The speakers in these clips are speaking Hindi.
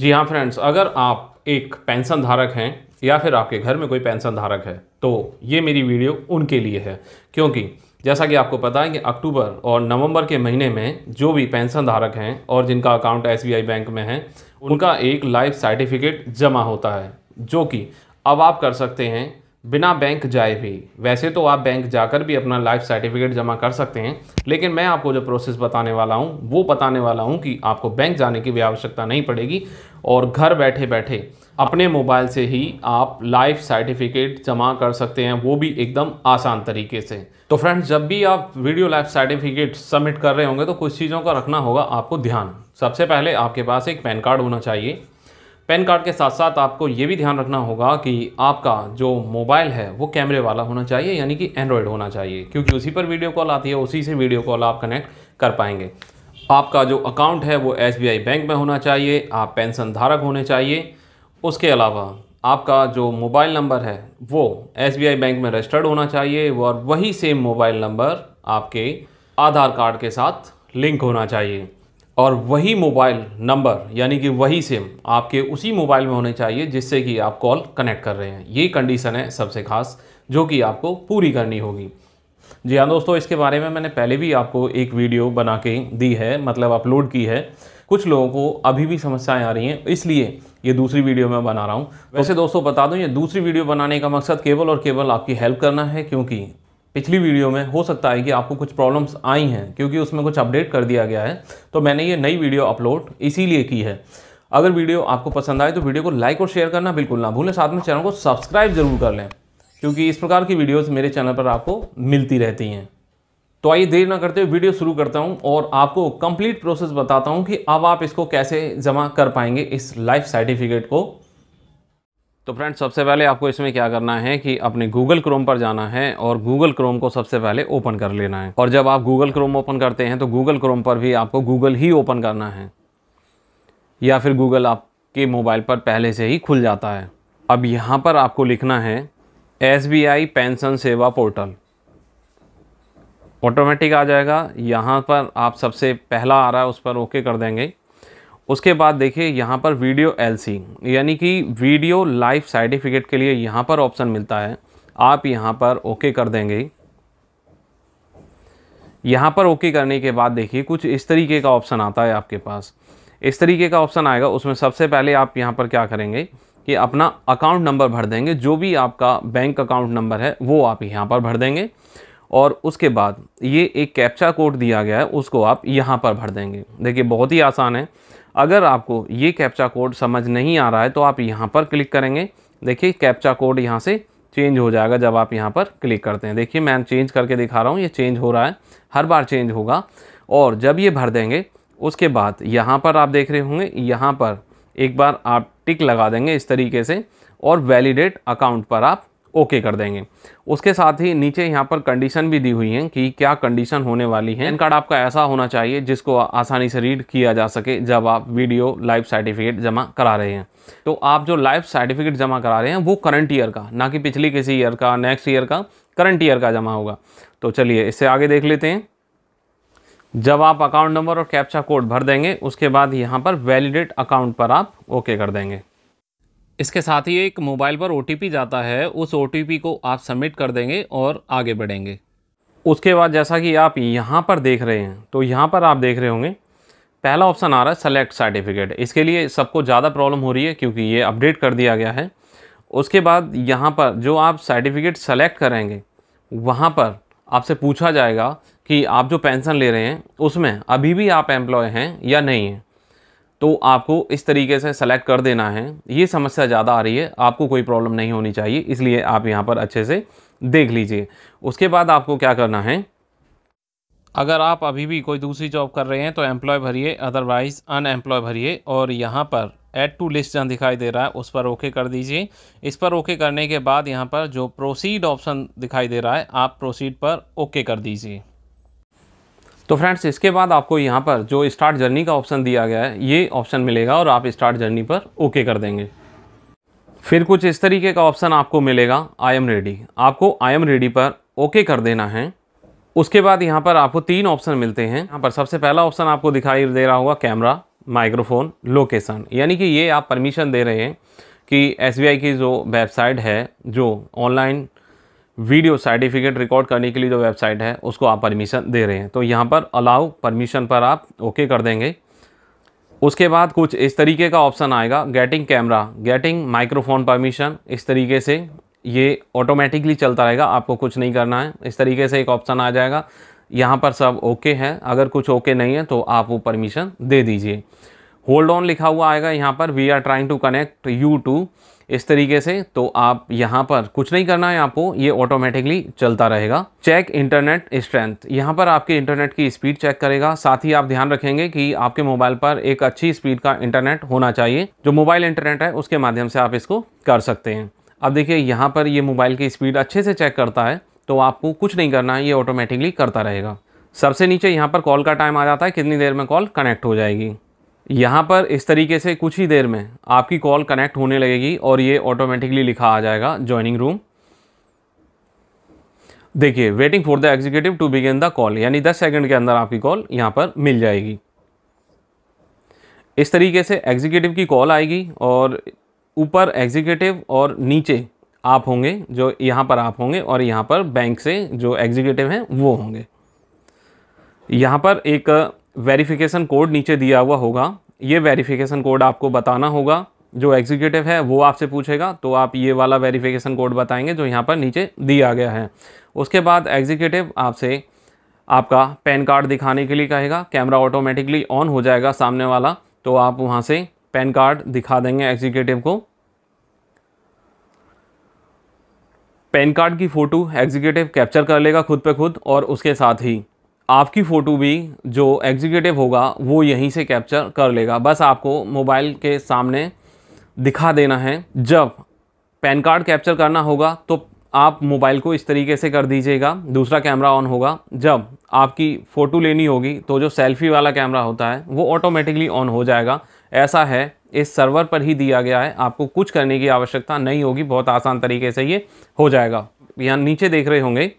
जी हाँ फ्रेंड्स, अगर आप एक पेंशन धारक हैं या फिर आपके घर में कोई पेंशन धारक है तो ये मेरी वीडियो उनके लिए है, क्योंकि जैसा कि आपको पता है कि अक्टूबर और नवंबर के महीने में जो भी पेंशन धारक हैं और जिनका अकाउंट SBI बैंक में है उनका एक लाइफ सर्टिफिकेट जमा होता है, जो कि अब आप कर सकते हैं बिना बैंक जाए भी। वैसे तो आप बैंक जाकर भी अपना लाइफ सर्टिफिकेट जमा कर सकते हैं, लेकिन मैं आपको जो प्रोसेस बताने वाला हूं वो बताने वाला हूं कि आपको बैंक जाने की भी आवश्यकता नहीं पड़ेगी और घर बैठे बैठे अपने मोबाइल से ही आप लाइफ सर्टिफिकेट जमा कर सकते हैं, वो भी एकदम आसान तरीके से। तो फ्रेंड्स, जब भी आप वीडियो लाइफ सर्टिफिकेट सबमिट कर रहे होंगे तो कुछ चीज़ों का रखना होगा आपको ध्यान। सबसे पहले आपके पास एक पैन कार्ड होना चाहिए। पैन कार्ड के साथ साथ आपको ये भी ध्यान रखना होगा कि आपका जो मोबाइल है वो कैमरे वाला होना चाहिए, यानी कि एंड्रॉयड होना चाहिए, क्योंकि उसी पर वीडियो कॉल आती है, उसी से वीडियो कॉल आप कनेक्ट कर पाएंगे। आपका जो अकाउंट है वो SBI बैंक में होना चाहिए, आप पेंशन धारक होने चाहिए। उसके अलावा आपका जो मोबाइल नंबर है वो SBI बैंक में रजिस्टर्ड होना चाहिए और वही सेम मोबाइल नंबर आपके आधार कार्ड के साथ लिंक होना चाहिए और वही मोबाइल नंबर यानी कि वही सिम आपके उसी मोबाइल में होने चाहिए जिससे कि आप कॉल कनेक्ट कर रहे हैं। ये कंडीशन है सबसे खास जो कि आपको पूरी करनी होगी। जी हाँ दोस्तों, इसके बारे में मैंने पहले भी आपको एक वीडियो बना के दी है, मतलब अपलोड की है। कुछ लोगों को अभी भी समस्याएं आ रही हैं, इसलिए ये दूसरी वीडियो मैं बना रहा हूँ। वैसे दोस्तों बता दूँ, ये दूसरी वीडियो बनाने का मकसद केवल और केवल आपकी हेल्प करना है, क्योंकि पिछली वीडियो में हो सकता है कि आपको कुछ प्रॉब्लम्स आई हैं, क्योंकि उसमें कुछ अपडेट कर दिया गया है। तो मैंने ये नई वीडियो अपलोड इसीलिए की है। अगर वीडियो आपको पसंद आए तो वीडियो को लाइक और शेयर करना बिल्कुल ना भूलें, साथ में चैनल को सब्सक्राइब जरूर कर लें, क्योंकि इस प्रकार की वीडियोस मेरे चैनल पर आपको मिलती रहती हैं। तो आइए देर ना करते हुए वीडियो शुरू करता हूँ और आपको कंप्लीट प्रोसेस बताता हूँ कि अब आप इसको कैसे जमा कर पाएंगे, इस लाइफ सर्टिफिकेट को। तो फ्रेंड्स, सबसे पहले आपको इसमें क्या करना है कि अपने Google Chrome पर जाना है और Google Chrome को सबसे पहले ओपन कर लेना है। और जब आप Google Chrome ओपन करते हैं तो Google Chrome पर भी आपको Google ही ओपन करना है, या फिर Google आपके मोबाइल पर पहले से ही खुल जाता है। अब यहाँ पर आपको लिखना है SBI pension Seva portal, automatic आ जाएगा। यहाँ पर आप सबसे पहला आ रहा है उस पर ओके कर देंगे। उसके बाद देखिए यहाँ पर वीडियो LC यानी कि वीडियो लाइफ सर्टिफिकेट के लिए यहाँ पर ऑप्शन मिलता है, आप यहाँ पर ओके कर देंगे। यहाँ पर ओके करने के बाद देखिए कुछ इस तरीके का ऑप्शन आता है आपके पास, इस तरीके का ऑप्शन आएगा। उसमें सबसे पहले आप यहाँ पर क्या करेंगे कि अपना अकाउंट नंबर भर देंगे, जो भी आपका बैंक अकाउंट नंबर है वो आप यहाँ पर भर देंगे। और उसके बाद ये एक कैप्चा कोड दिया गया है उसको आप यहाँ पर भर देंगे। देखिए बहुत ही आसान है। अगर आपको ये कैप्चा कोड समझ नहीं आ रहा है तो आप यहाँ पर क्लिक करेंगे, देखिए कैप्चा कोड यहाँ से चेंज हो जाएगा जब आप यहाँ पर क्लिक करते हैं। देखिए मैं चेंज करके दिखा रहा हूँ, ये चेंज हो रहा है, हर बार चेंज होगा। और जब ये भर देंगे उसके बाद यहाँ पर आप देख रहे होंगे, यहाँ पर एक बार आप टिक लगा देंगे इस तरीके से और वैलिडेट अकाउंट पर आप ओके कर देंगे। उसके साथ ही नीचे यहाँ पर कंडीशन भी दी हुई है कि क्या कंडीशन होने वाली है। पैन कार्ड आपका ऐसा होना चाहिए जिसको आसानी से रीड किया जा सके जब आप वीडियो लाइफ सर्टिफिकेट जमा करा रहे हैं। तो आप जो लाइफ सर्टिफिकेट जमा करा रहे हैं वो करंट ईयर का, ना कि पिछले किसी ईयर का, नेक्स्ट ईयर का, करंट ईयर का जमा होगा। तो चलिए इससे आगे देख लेते हैं। जब आप अकाउंट नंबर और कैप्चा कोड भर देंगे उसके बाद यहाँ पर वैलिडेट अकाउंट पर आप ओके कर देंगे। इसके साथ ही एक मोबाइल पर OTP जाता है, उस OTP को आप सबमिट कर देंगे और आगे बढ़ेंगे। उसके बाद जैसा कि आप यहाँ पर देख रहे हैं, तो यहाँ पर आप देख रहे होंगे पहला ऑप्शन आ रहा है सेलेक्ट सर्टिफिकेट। इसके लिए सबको ज़्यादा प्रॉब्लम हो रही है क्योंकि ये अपडेट कर दिया गया है। उसके बाद यहाँ पर जो आप सर्टिफिकेट सेलेक्ट करेंगे वहाँ पर आपसे पूछा जाएगा कि आप जो पेंशन ले रहे हैं उसमें अभी भी आप एम्प्लॉय हैं या नहीं हैं। तो आपको इस तरीके से सेलेक्ट कर देना है। ये समस्या ज़्यादा आ रही है, आपको कोई प्रॉब्लम नहीं होनी चाहिए, इसलिए आप यहाँ पर अच्छे से देख लीजिए। उसके बाद आपको क्या करना है, अगर आप अभी भी कोई दूसरी जॉब कर रहे हैं तो एम्प्लॉय भरिए, अदरवाइज़ अनएम्प्लॉय भरिए। और यहाँ पर ऐड टू लिस्ट जहाँ दिखाई दे रहा है उस पर ओके कर दीजिए। इस पर ओके करने के बाद यहाँ पर जो प्रोसीड ऑप्शन दिखाई दे रहा है आप प्रोसीड पर ओके कर दीजिए। तो फ्रेंड्स, इसके बाद आपको यहाँ पर जो स्टार्ट जर्नी का ऑप्शन दिया गया है ये ऑप्शन मिलेगा और आप स्टार्ट जर्नी पर ओके कर देंगे। फिर कुछ इस तरीके का ऑप्शन आपको मिलेगा, आई एम रेडी। आपको आई एम रेडी पर ओके कर देना है। उसके बाद यहाँ पर आपको तीन ऑप्शन मिलते हैं। यहाँ पर सबसे पहला ऑप्शन आपको दिखाई दे रहा होगा कैमरा, माइक्रोफोन लोकेशन, यानी कि ये आप परमिशन दे रहे हैं कि एसबीआई की जो वेबसाइट है, जो ऑनलाइन वीडियो सर्टिफिकेट रिकॉर्ड करने के लिए जो वेबसाइट है उसको आप परमिशन दे रहे हैं। तो यहाँ पर अलाउ परमिशन पर आप ओके कर देंगे। उसके बाद कुछ इस तरीके का ऑप्शन आएगा, getting camera, getting microphone permission. इस तरीके से ये ऑटोमेटिकली चलता रहेगा, आपको कुछ नहीं करना है। इस तरीके से एक ऑप्शन आ जाएगा, यहाँ पर सब ओके है। अगर कुछ ओके नहीं है तो आप वो परमिशन दे दीजिए। होल्ड ऑन लिखा हुआ आएगा यहाँ पर, we are trying to connect you to, इस तरीके से। तो आप यहाँ पर कुछ नहीं करना है आपको, ये ऑटोमेटिकली चलता रहेगा। चेक इंटरनेट स्ट्रेंथ, यहाँ पर आपके इंटरनेट की स्पीड चेक करेगा। साथ ही आप ध्यान रखेंगे कि आपके मोबाइल पर एक अच्छी स्पीड का इंटरनेट होना चाहिए। जो मोबाइल इंटरनेट है उसके माध्यम से आप इसको कर सकते हैं। अब देखिए यहाँ पर ये मोबाइल की स्पीड अच्छे से चेक करता है, तो आपको कुछ नहीं करना है, ये ऑटोमेटिकली करता रहेगा। सबसे नीचे यहाँ पर कॉल का टाइम आ जाता है, कितनी देर में कॉल कनेक्ट हो जाएगी। यहाँ पर इस तरीके से कुछ ही देर में आपकी कॉल कनेक्ट होने लगेगी और ये ऑटोमेटिकली लिखा आ जाएगा ज्वाइनिंग रूम। देखिए, waiting for the executive to begin the call, यानी 10 सेकंड के अंदर आपकी कॉल यहाँ पर मिल जाएगी। इस तरीके से एग्जीक्यूटिव की कॉल आएगी और ऊपर एग्जीक्यूटिव और नीचे आप होंगे, जो यहाँ पर आप होंगे, और यहाँ पर बैंक से जो एग्जीक्यूटिव हैं वो होंगे। यहाँ पर एक वेरिफिकेशन कोड नीचे दिया हुआ होगा, ये वेरिफिकेशन कोड आपको बताना होगा। जो एग्जीक्यूटिव है वो आपसे पूछेगा तो आप ये वाला वेरिफिकेशन कोड बताएंगे जो यहाँ पर नीचे दिया गया है। उसके बाद एग्जीक्यूटिव आपसे आपका पैन कार्ड दिखाने के लिए कहेगा। कैमरा ऑटोमेटिकली ऑन हो जाएगा सामने वाला, तो आप वहाँ से पैन कार्ड दिखा देंगे एग्जीक्यूटिव को। पैन कार्ड की फ़ोटो एग्जीक्यूटिव कैप्चर कर लेगा खुद पे खुद, और उसके साथ ही आपकी फ़ोटो भी जो एग्जीक्यूटिव होगा वो यहीं से कैप्चर कर लेगा। बस आपको मोबाइल के सामने दिखा देना है। जब पैन कार्ड कैप्चर करना होगा तो आप मोबाइल को इस तरीके से कर दीजिएगा, दूसरा कैमरा ऑन होगा। जब आपकी फ़ोटो लेनी होगी तो जो सेल्फ़ी वाला कैमरा होता है वो ऑटोमेटिकली ऑन हो जाएगा। ऐसा है, इस सर्वर पर ही दिया गया है, आपको कुछ करने की आवश्यकता नहीं होगी। बहुत आसान तरीके से ये हो जाएगा। यहाँ नीचे देख रहे होंगे,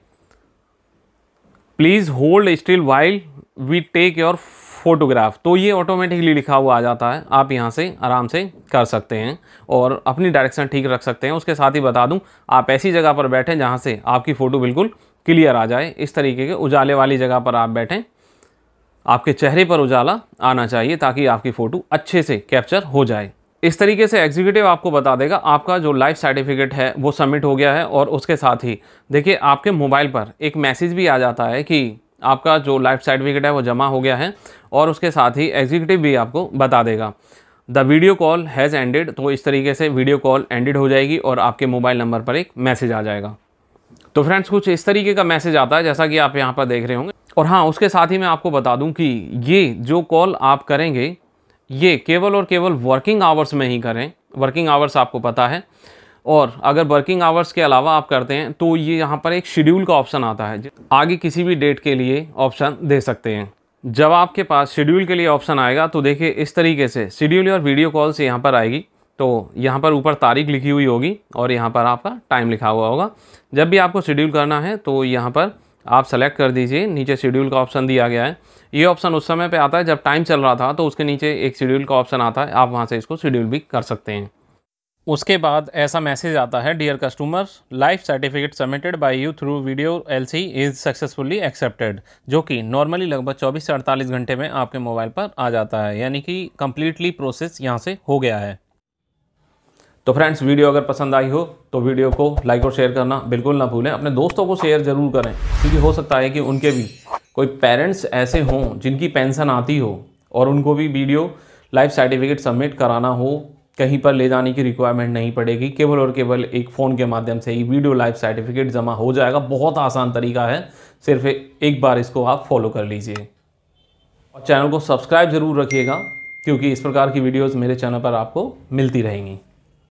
please hold still while we take your photograph, तो ये ऑटोमेटिकली लिखा हुआ आ जाता है। आप यहाँ से आराम से कर सकते हैं और अपनी डायरेक्शन ठीक रख सकते हैं। उसके साथ ही बता दूँ, आप ऐसी जगह पर बैठें जहाँ से आपकी फ़ोटो बिल्कुल क्लियर आ जाए। इस तरीके के उजाले वाली जगह पर आप बैठें, आपके चेहरे पर उजाला आना चाहिए ताकि आपकी फ़ोटो अच्छे से कैप्चर हो जाए। इस तरीके से एग्जीक्यूटिव आपको बता देगा आपका जो लाइफ सर्टिफिकेट है वो सबमिट हो गया है। और उसके साथ ही देखिए, आपके मोबाइल पर एक मैसेज भी आ जाता है कि आपका जो लाइफ सर्टिफिकेट है वो जमा हो गया है। और उसके साथ ही एग्जीक्यूटिव भी आपको बता देगा the video call has ended, तो इस तरीके से वीडियो कॉल एंडेड हो जाएगी और आपके मोबाइल नंबर पर एक मैसेज आ जाएगा। तो फ्रेंड्स, कुछ इस तरीके का मैसेज आता है जैसा कि आप यहाँ पर देख रहे होंगे। और हाँ, उसके साथ ही मैं आपको बता दूं कि ये जो कॉल आप करेंगे ये केवल और केवल वर्किंग आवर्स में ही करें। वर्किंग आवर्स आपको पता है, और अगर वर्किंग आवर्स के अलावा आप करते हैं तो ये यहाँ पर एक शेड्यूल का ऑप्शन आता है, आगे किसी भी डेट के लिए ऑप्शन दे सकते हैं। जब आपके पास शेड्यूल के लिए ऑप्शन आएगा तो देखिए इस तरीके से शेड्यूल और वीडियो कॉल्स यहाँ पर आएगी। तो यहाँ पर ऊपर तारीख लिखी हुई होगी और यहाँ पर आपका टाइम लिखा हुआ होगा। जब भी आपको शेड्यूल करना है तो यहाँ पर आप सेलेक्ट कर दीजिए, नीचे शेड्यूल का ऑप्शन दिया गया है। ये ऑप्शन उस समय पे आता है जब टाइम चल रहा था, तो उसके नीचे एक शेड्यूल का ऑप्शन आता है, आप वहाँ से इसको शेड्यूल भी कर सकते हैं। उसके बाद ऐसा मैसेज आता है, dear customer, life certificate submitted by you through video LC is successfully accepted, जो कि नॉर्मली लगभग 24 से 48 घंटे में आपके मोबाइल पर आ जाता है, यानी कि कम्प्लीटली प्रोसेस यहाँ से हो गया है। तो फ्रेंड्स, वीडियो अगर पसंद आई हो तो वीडियो को लाइक और शेयर करना बिल्कुल ना भूलें। अपने दोस्तों को शेयर ज़रूर करें, क्योंकि हो सकता है कि उनके भी कोई पेरेंट्स ऐसे हों जिनकी पेंशन आती हो और उनको भी वीडियो लाइफ सर्टिफिकेट सबमिट कराना हो, कहीं पर ले जाने की रिक्वायरमेंट नहीं पड़ेगी, केवल और केवल एक फ़ोन के माध्यम से ही वीडियो लाइफ सर्टिफिकेट जमा हो जाएगा। बहुत आसान तरीका है, सिर्फ एक बार इसको आप फॉलो कर लीजिए। और चैनल को सब्सक्राइब ज़रूर रखिएगा, क्योंकि इस प्रकार की वीडियोज़ मेरे चैनल पर आपको मिलती रहेंगी।